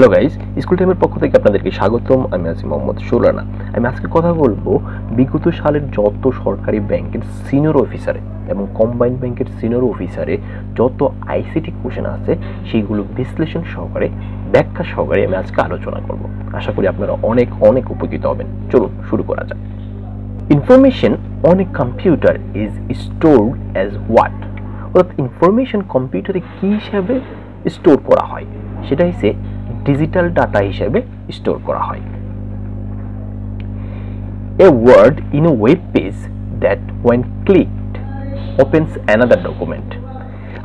Hello guys, school টাইমের পক্ষ থেকে আপনাদেরকে স্বাগতম। আমি আছি মোহাম্মদ সোলানা। আমি আজকে কথা বলবো বিগত সালের যত সরকারি ব্যাংকের সিনিয়র অফিসারে এবং কম্বাইন্ড ব্যাংকের সিনিয়র অফিসারে যত আইসিটি কোশ্চেন আছে সেইগুলো বিশ্লেষণ সহকারে ব্যাখ্যা সহকারে আমি আজকে আলোচনা করব। আশা করি আপনারা অনেক অনেক উপকৃত হবেন। চলুন শুরু করা যাক। Information on a computer is stored as what, অর্থাৎ ইনফরমেশন কম্পিউটারে কী হিসাবে স্টোর করা হয়, সেটা হচ্ছে ডিজিটাল ডাটা হিসেবে স্টোর করা হয়। A word in a web page that when clicked opens another document.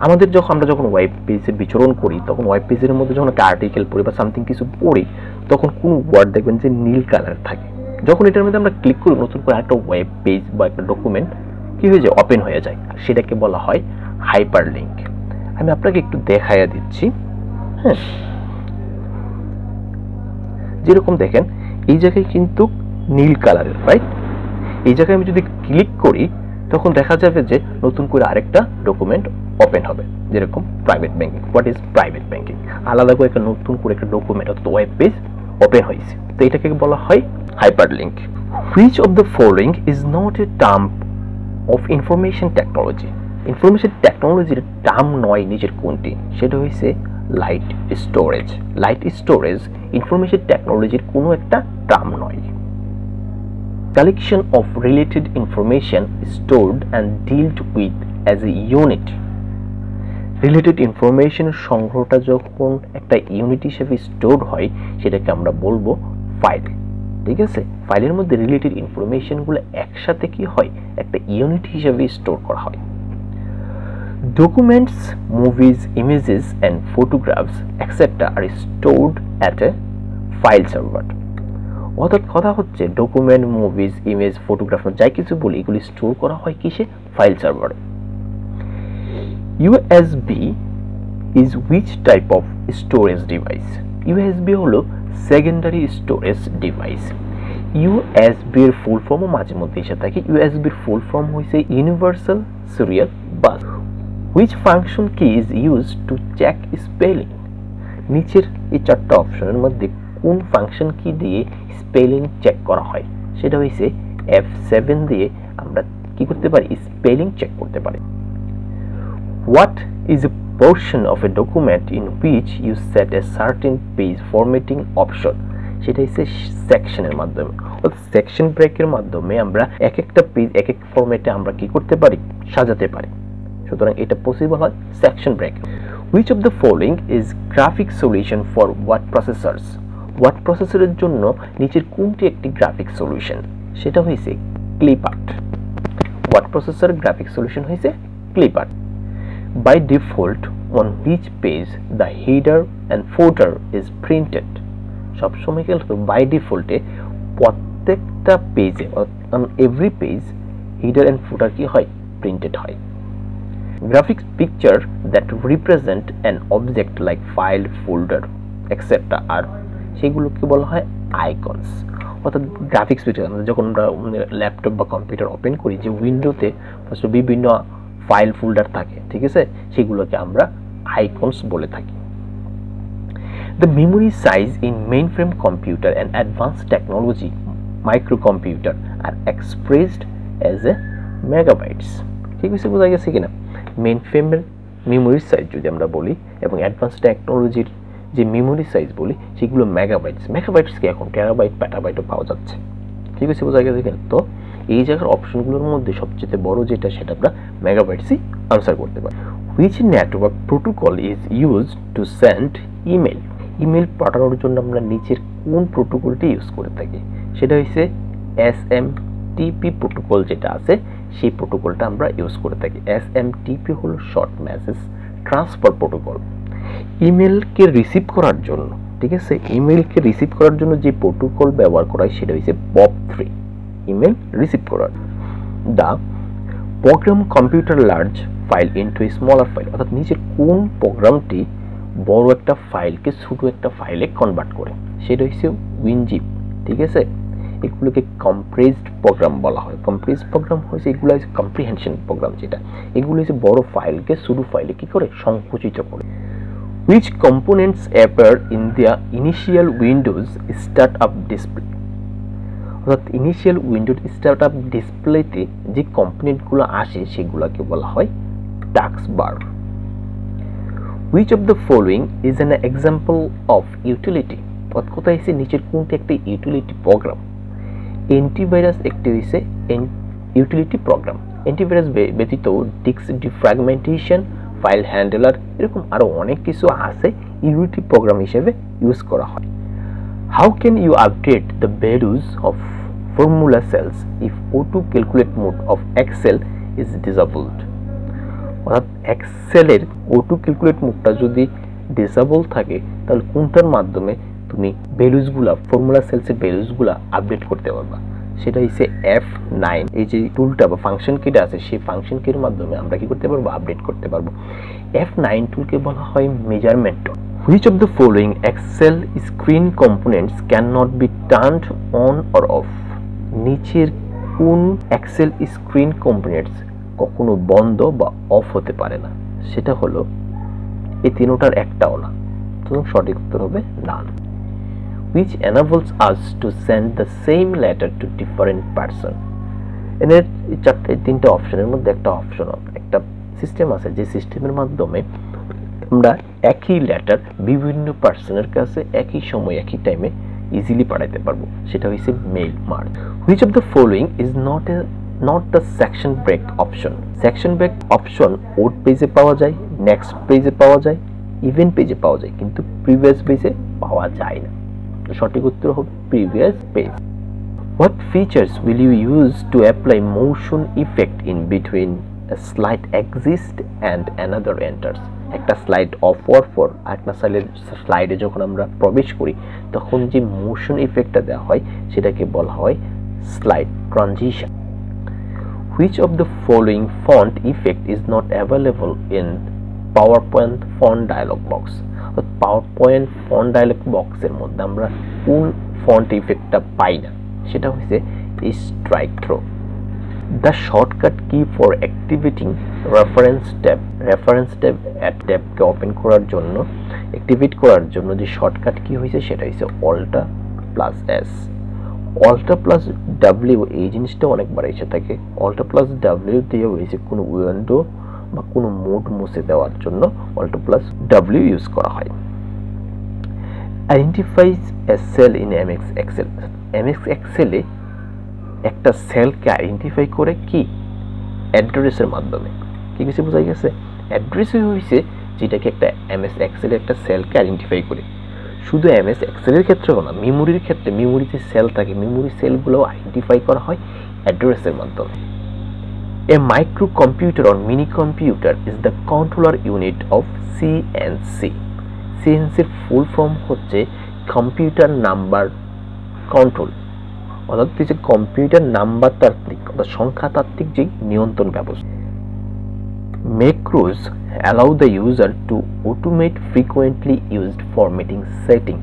আমাদের আমরা যখন ওয়েব পেজে বিচরণ করি, তখন ওয়েব পেজের মধ্যে যখন একটা আর্টিকেল পড়ি বা সামথিং কিছু পড়ি, তখন কোনো ওয়ার্ড দেখবেন যে নীল কালার থাকে। যখন এটার মধ্যে আমরা ক্লিক করি, নতুন করে একটা ওয়েব পেজ বা একটা ডকুমেন্ট কী হয়ে যায়, ওপেন হয়ে যায়। সেটাকে বলা হয় হাইপার লিঙ্ক। আমি আপনাকে একটু দেখাইয়া দিচ্ছি। হ্যাঁ, যেরকম দেখেন এই জায়গায় কিন্তু নীল কালারের, রাইট? এই জায়গায় আমি যদি ক্লিক করি, তখন দেখা যাবে যে নতুন করে আরেকটা ডকুমেন্ট ওপেন হবে, যেরকম private banking. What is private banking? আলাদা করে একটা নতুন করে একটা ডকুমেন্ট অর্থাৎ ওয়েব পেজ ওপেন হয়েছে, তো এটাকে বলা হয় hyperlink. Which of the following is not a term of information technology? Information টেকনোলজির টার্ম নয় নিজের কোনটি, সেটা হয়েছে light storage. Light storage information টেকনোলজির কোনো একটা টার্ম নয়। Collection of related information stored and dealt with as a unit. Related ইনফরমেশনের সংগ্রহটা যখন একটা ইউনিট হিসেবে স্টোর হয়, সেটাকে আমরা বলবো ফাইল। ঠিক আছে, ফাইলের মধ্যে রিলেটেড ইনফরমেশনগুলো একসাথে কি হয়, একটা ইউনিট হিসেবে স্টোর করা হয়। Documents, movies, images and photographs etc. are stored at a file server. অর্থাৎ কথা হচ্ছে ডকুমেন্ট, মুভিজ, ইমেজ, ফটোগ্রাফ যাই কিছু বলি, এগুলি স্টোর করা হয় কিসে? ফাইল সার্ভারে। USB is which type of storage device? USB হলো সেকেন্ডারি স্টোরেজ ডিভাইস। ইউএসবি এর ফুল ফর্মও মাঝে মধ্যে এসে থাকে। ইউএসবি এর ফুল ফর্ম হয়েছে universal serial bus. Which function key is used to check spelling? নিচের এই চারটা অপশনের মধ্যে কোন ফাংশন কি দিয়ে স্পেলিং চেক করা হয়, সেটা হয়েছে F7 দিয়ে আমরা কি করতে পারি, স্পেলিং চেক করতে পারি। What is a portion of a document in which you set a certain page formatting option? সেটা হচ্ছে সেকশনের মাধ্যমে, অর্থাৎ সেকশন ব্রেকের মাধ্যমে আমরা এক একটা পেজ এক এক ফরম্যাটে আমরা কি করতে পারি, সাজাতে পারি। সুতরাং এটা পসিবল হয় section break. Which of the following is graphic solution for word processors? Word প্রসেসরের জন্য নিচের কোনটি একটি গ্রাফিক সলিউশন, সেটা হয়েছে clip art. Word processor graphic solution হয়েছে clip art. By default on which page the header and footer is printed? সবসময় খেয়াল রাখতে বাই ডিফল্টে প্রত্যেকটা পেজে on every page header and footer কি হয়, প্রিন্টেড হয়। Graphics picture that represent an object like file, folder, etc. আর সেগুলোকে বলা হয় আইকনস। অর্থাৎ গ্রাফিক্স পিকচার যখন আমরা ল্যাপটপ বা কম্পিউটার ওপেন করি, যে উইন্ডোতে বিভিন্ন ফাইল ফোল্ডার থাকে, ঠিক আছে, সেগুলোকে আমরা আইকনস বলে থাকি। The memory size in mainframe computer and advanced technology microcomputer are expressed as a megabytes. ঠিক আছে, বোঝা গেছে কিনা? মেইনফ্রেমের মেমোরি সাইজ যদি আমরা বলি এবং অ্যাডভান্স টেকনোলজির যে মেমোরি সাইজ বলি, সেগুলো মেগাবাইটস। মেগাবাইটসকে এখন টেরাবাইট, পেটাবাইটও পাওয়া যাচ্ছে। ঠিক আছে, বোঝা গেছে কিনা? তো এই জায়গার অপশনগুলোর মধ্যে সবচেয়ে বড় যেটা, সেটা আমরা মেগাবাইটসই আনসার করতে পারি। Which network protocol is use to send email? Email পাঠানোর জন্য আমরা নিচের কোন প্রোটোকলটি ইউজ করে থাকি, সেটা হচ্ছে SMTP প্রোটোকল। যেটা আছে সেই প্রোটোকলটা আমরা ইউজ করে থাকি। SMTP হলো শর্ট মেসেজ ট্রান্সফার প্রোটোকল। ইমেলকে রিসিভ করার জন্য, ঠিক আছে, ইমেলকে রিসিভ করার জন্য যে প্রোটোকল ব্যবহার করা হয়, সেটা হচ্ছে POP3 ইমেল রিসিভ করার। The program computer large file into smaller file, অর্থাৎ নিচের কোন প্রোগ্রামটি বড় একটা ফাইলকে ছোট একটা ফাইলে কনভার্ট করে, সেটা হচ্ছে WinZip। ঠিক আছে, এগুলোকে কম্প্রেসড প্রোগ্রাম বলা হয়। কম্প্রেসড প্রোগ্রাম হয়েছে এগুলো হচ্ছে কম্প্রিহেনশন প্রোগ্রাম, যেটা এগুলো হচ্ছে বড় ফাইলকে ছোট ফাইলে কি করে, সংকুচিত করে। which components appear in the initial Windows startup display. অর্থাৎ ইনিশিয়াল উইন্ডোজ স্টার্টআপ ডিসপ্লেতে যে কম্পোনেন্টগুলো আসে সেগুলোকে বলা হয় taskbar. which of the following is an example of utility? কথা হইছে নিচের কোনটা একটা ইউটিলিটি প্রোগ্রাম। অ্যান্টিভাইরাস একটা হইছে ইউটিলিটি প্রোগ্রাম। অ্যান্টিভাইরাস ব্যতীত ডিস্ক ডিফ্র্যাগমেন্টেশন, ফাইল হ্যান্ডলার, এরকম আরো অনেক কিছু আছে ইউটিলিটি প্রোগ্রাম হিসেবে ইউজ করা হয়। How can you update the values of formula cells if auto calculate mode of Excel is disabled? অর্থাৎ এক্সেলের auto calculate মোডটা যদি ডিসেবল থাকে তাহলে কোনটার মাধ্যমে তুমি ভ্যালুসগুলা ফর্মুলা সেলসের ভ্যালুসগুলা আপডেট করতে পারবা, সেটা হচ্ছে F9 এই যে টুলটা বা ফাংশন কিটা আছে সেই ফাংশন কির মাধ্যমে আমরা কি করতে পারবো, আপডেট করতে পারবো। F9 টুলকে বলা হয় measurement tool. Which of the following Excel screen components cannot be turned on or off? নিচের কোন Excel screen components কখনো বন্ধ বা অফ হতে পারে না? সেটা হলো এই তিনটার একটাও না, তো সঠিক উত্তর হবে none. Which enables us to send the same letter to different person? এর তিনটা অপশনের মধ্যে একটা অপশন একটা সিস্টেম আছে যে সিস্টেমের মাধ্যমে আমরা একই লেটার বিভিন্ন পার্সনের কাছে একই সময় একই টাইমে ইজিলি পাঠাতে পারবো, সেটা হইছে mail merge. Which of the following is not the section break option? Section break option odd পেজে পাওয়া যায়, নেক্সট পেজে পাওয়া যায়, ইভেন্ট পেজে পাওয়া যায়, কিন্তু প্রিভিয়াস পেজে পাওয়া যায় না। তো সঠিক উত্তর হবে previous page. What features will you use to apply motion effect in between a slide exist and another enters? একটা স্লাইড অফ হওয়ার পর একটা স্লাইডে যখন আমরা প্রবেশ করি তখন যে মোশন ইফেক্টটা দেওয়া হয় সেটাকে বলা হয় slide transition. Which of the following font effect is not available in PowerPoint font dialog box? PowerPoint font dialog বক্সের মধ্যে আমরা কোন ফন্ট ইফেক্টটা পাই না, সেটা হচ্ছে strikethrough. The shortcut key for activating reference tab at tab কে open করার জন্য activate করার জন্য যে shortcut key হইছে সেটা হইছে alt plus s। alt plus w এই জিনিসটা অনেকবার এসে থাকে। alt plus w দিয়ে হইছে কোনো উইন্ডো বা কোনো মোড মুছে দেওয়ার জন্য alt plus w ইউজ করা হয়। Identifies a cell in MX Excel। MX Excel এ একটা সেলকে আইডেন্টিফাই করে কি অ্যাড্রেসের মাধ্যমে, কি কিছু বোঝা গেছে? অ্যাড্রেসই হইছে যেটাকে একটা এমএস এক্সেলের একটা সেলকে আইডেন্টিফাই করে। শুধু এমএস এক্সেলের ক্ষেত্রেও না, মেমোরির ক্ষেত্রে মেমোরিতে সেল থাকে, মেমোরি সেলগুলোও আইডেন্টিফাই করা হয় অ্যাড্রেসের মাধ্যমে। A micro computer or mini computer is the controller unit of CNC. সিএনসির ফুল ফর্ম হচ্ছে কম্পিউটার নাম্বার কন্ট্রোল। অর্থাৎ হচ্ছে কম্পিউটার নাম্বার তাত্ত্বিক অর্থাৎ সংখ্যাতাত্ত্বিক যে নিয়ন্ত্রণ ব্যবস্থা। Macros allow the user to automate frequently used formatting setting.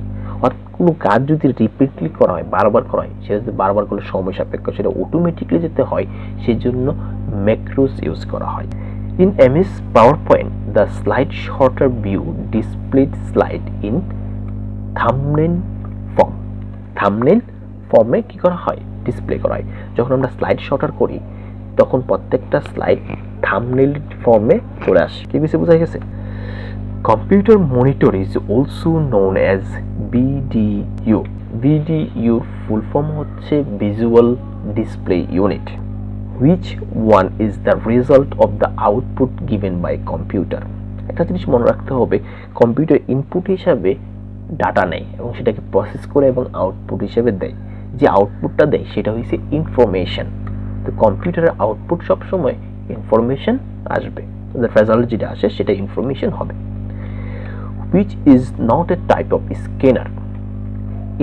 অর্থাৎ কোনো কাজ যদি রিপিটলি করা হয়, বারবার করা হয়, সেটা যদি বারবার করলে সময় সাপেক্ষ সেটা অটোমেটিকলি যেতে হয়, সেজন্য ম্যাক্রোস ইউজ করা হয়। In MS PowerPoint the slide sorter view displayed slide in thumbnail form. Thumbnail ফর্মে কী করা হয়? ডিসপ্লে করা হয়। যখন আমরা স্লাইড শর্টার করি তখন প্রত্যেকটা স্লাইড থাম্বনেল ফর্মে চলে আসে, কি বিষয়ে বোঝা গেছে? Computer monitor is also known as BDU। BDUর ফুল ফর্ম হচ্ছে visual display unit. Which one is the result of the output given by computer? একটা জিনিস মনে রাখতে হবে, কম্পিউটার ইনপুট হিসাবে ডাটা নেয় এবং সেটাকে প্রসেস করে এবং আউটপুট হিসেবে দেয়। যে আউটপুটটা দেয় সেটা হইছে ইনফরমেশন। তো কম্পিউটারের আউটপুট সবসময় ইনফরমেশন আসবে, রেজাল্ট যেটা আসে সেটা ইনফরমেশন হবে। Which is not a type of scanner?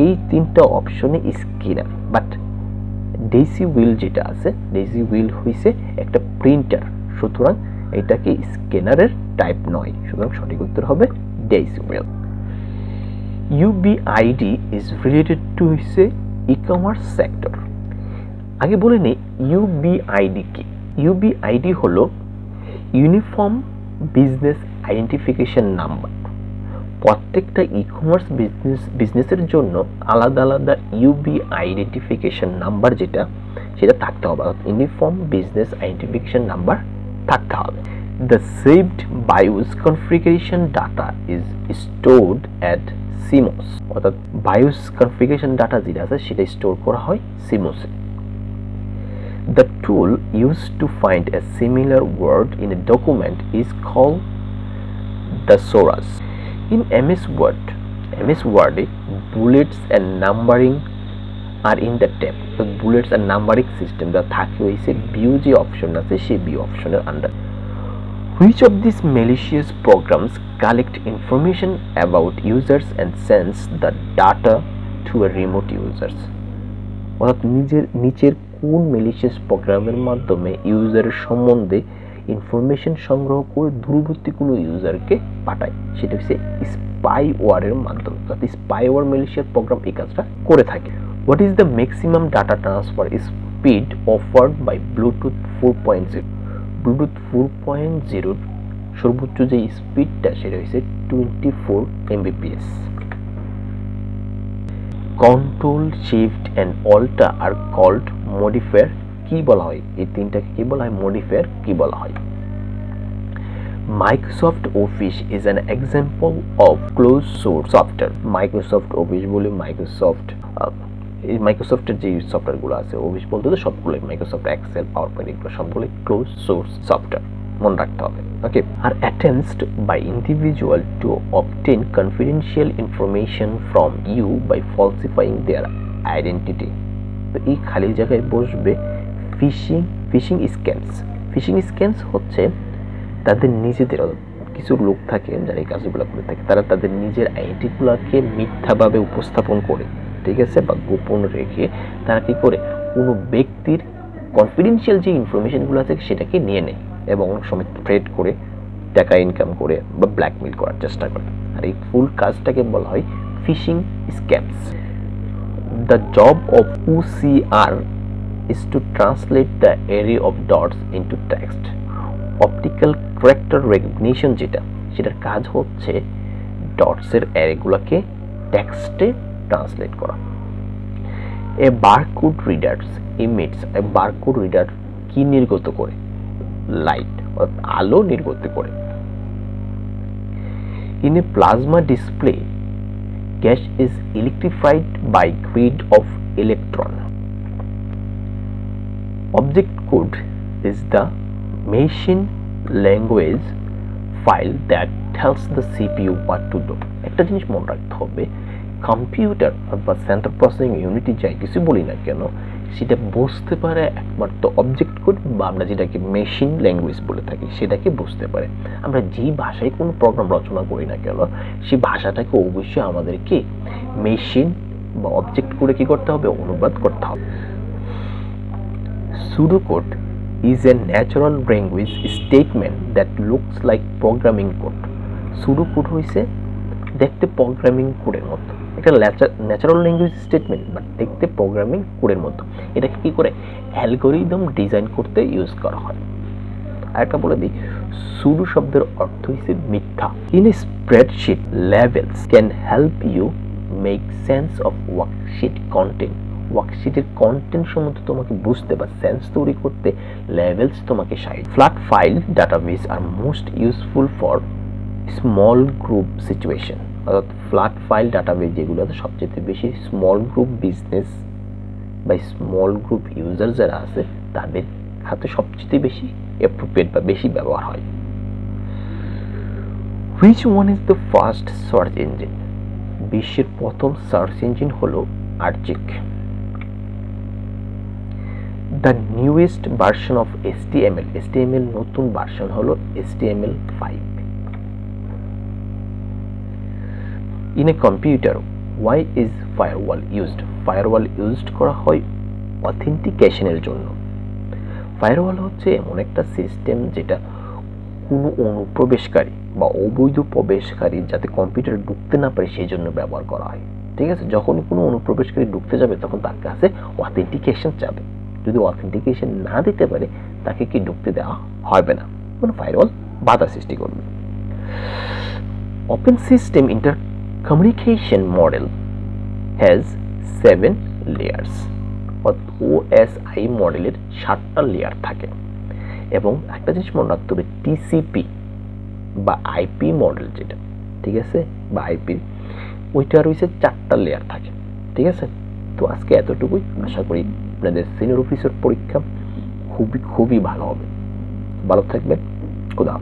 এই তিনটা অপশনে স্ক্যানার, বাট ডেসি হুইল যেটা আছে ডেসি হুইল হইছে একটা প্রিন্টার, সুতরাং এটাকে স্ক্যানারের টাইপ নয়, সুতরাং সঠিক উত্তর হবে daisy wheel. UBID is related to হচ্ছে e-commerce sector। আগে বলে নেই UBID কি। UBID হলো ইউনিফর্ম বিজনেস আইডেন্টিফিকেশন নাম্বার। প্রত্যেকটা ই-কমার্স বিজনেসের জন্য আলাদা আলাদা ইউবি আইডেন্টিফিকেশন নাম্বার যেটা সেটা থাকতে হবে, ইউনিফর্ম বিজনেস আইডেন্টিফিকেশন নাম্বার থাকতে হবে। The saved BIOS configuration data is stored at CMOS, অর্থাৎ BIOS configuration data যেটা আছে সেটা স্টোর করা হয় CMOS A. The tool used to find a similar word in a document is called the thesaurus. In MS Word, bullets and numbering are in the tab. So bullets and numbering system the thakyo is a view je option ache she view option er under. Which of these malicious programs collect information about users and sends the data to a remote users? অর্থাৎ নিচের কোন malicious প্রোগ্রামের মাধ্যমে ইউজারের সম্বন্ধে information সংগ্রহ করে দূরবর্তী কোনো ইউজারকে পাঠায়, সেটা হচ্ছে স্পাইওয়ারের মাধ্যমে। অর্থাৎ স্পাইওয়ার ম্যালিশিয়াস প্রোগ্রাম এই কাজটা করে থাকে। What is the maximum data transfer speed offered by Bluetooth 4.0? Bluetooth 4.0 সর্বোচ্চ যে স্পিডটা সেটা হচ্ছে 24 Mbps। Control shift and alt are called modifier key বলা হয়? এই তিনটাকে কি বলা হয়? মডিফায়ার কি বলা হয়? Microsoft office is an example of close source software. Microsoft office বলে মাইক্রোসফটের যে সফটওয়্যারগুলো আছে অফিস বলতে তো সবগুলোই, মাইক্রোসফট এক্সেল, পাওয়ার পয়েন্ট এগুলো সবগুলোই ক্লোজ সোর্স সফটওয়্যার, মনে রাখতে হবে। Okay, are attempts by individual to obtain confidential information from you by falsifying their identity. তো এই খালি জায়গায় বসবে ফিশিং স্ক্যামস। ফিশিং স্ক্যামস হচ্ছে তাদের নিজেদের, কিছু লোক থাকে যারা এই কাজগুলো করে থাকে, তারা তাদের নিজের আইডিগুলোকে মিথ্যাভাবে উপস্থাপন করে, ঠিক আছে, বা গোপন রেখে তারা কী করে কোনো ব্যক্তির কনফিডেন্সিয়াল যে ইনফরমেশনগুলো আছে সেটাকে নিয়ে নেয় এবং অনেক সময় ট্রেড করে টাকা ইনকাম করে বা ব্ল্যাকমেল করার চেষ্টা করে। আর এই ফুল কাজটাকে বলা হয় phishing scams. The job of UCR is to translate the array of dots into text. Optical character recognition যেটা সেটার কাজ হচ্ছে ডটসের অ্যারেগুলোকে টেক্সটে ট্রান্সলেট করা। A barcode readers emits, a barcode reader কি নির্গত করে? লাইট, আলো নির্গত করে। In a plasma display gas is electrified by grid of electron. Object code is the machine language file that tells the CPU what to do. একটা জিনিস মনে রাখতে হবে, কম্পিউটার বা সেন্ট্রাল প্রসেসিং ইউনিটে যাই কিছু বলি না কেন সেটা বুঝতে পারে একমাত্র অবজেক্ট কোড বা আমরা যেটাকে মেশিন ল্যাঙ্গুয়েজ বলে থাকি সেটাকে বুঝতে পারে। আমরা যেই ভাষায় কোনো প্রোগ্রাম রচনা করি না কেন সেই ভাষাটাকে অবশ্যই আমাদেরকে মেশিন বা অবজেক্ট কোডে কী করতে হবে? অনুবাদ করতে হবে। Pseudo code is a natural language statement that looks like programming code. Pseudo code হইছে দেখতে প্রোগ্রামিং কোডের মতো, এটা ন্যাচারাল ল্যাঙ্গুয়েজ স্টেটমেন্ট বাট দেখতে প্রোগ্রামিং কোডের মতো। এটাকে কী করে? অ্যালগোরিদম ডিজাইন করতে ইউজ করা হয়। আর একটা বলে দিই, pseudo শব্দের অর্থ হইছে মিথ্যা। In a spreadsheet levels can help you make sense of worksheet content. ওয়ার্কশিটের কন্টেন্ট সম্বন্ধে তোমাকে বুঝতে বা সেন্স তৈরি করতে লেভেলস তোমাকে সাহায্য। Flat file database are most useful for small group situation. অর্থাৎ ফ্ল্যাট ফাইল ডাটাবেস যেগুলো আছে সবচেয়ে বেশি স্মল গ্রুপ বিজনেস বা স্মল গ্রুপ ইউজার যারা আছে তাদের হাতে সবচেয়ে বেশি অ্যাপ্রোপ্রিয়েট বা বেশি ব্যবহার হয়। Which one is the first search engine? বিশ্বের প্রথম সার্চ ইঞ্জিন হলো Archie. The newest version of HTML নতুন ভার্সন হলো HTML5। In a computer, why is firewall used? Firewall used করা হয় অথেন্টিকেশনের জন্য। ফায়ারওয়াল হচ্ছে এমন একটা সিস্টেম যেটা কোনো অনুপ্রবেশকারী বা অবৈধ প্রবেশকারী যাতে কম্পিউটারে ঢুকতে না পারে সেই জন্য ব্যবহার করা হয়, ঠিক আছে। যখন কোনো অনুপ্রবেশকারী ঢুকতে যাবে তখন তার কাছে অথেন্টিকেশন যাবে, যদি অথেন্টিকেশন না দিতে পারে তাকে কি ঢুকতে দেওয়া হবে না, মানে ফায়ারওয়াল বাধা সৃষ্টি করবে। Open System Intercommunication Model has 7 layers অর্থাৎ OSI মডেলের 7টা লেয়ার থাকে এবং একটা জিনিস মনে রাখতে হবে টিসিপি বা আইপি মডেল যেটা ঠিক আছে বা আইপি ওইটা রয়েছে 4টা লেয়ার থাকে ঠিক আছে তো আজকে এতটুকুই আশা করি আপনাদের সিনিয়র অফিসার পরীক্ষা খুবই ভালো হবে ভালো থাকবেন খুদা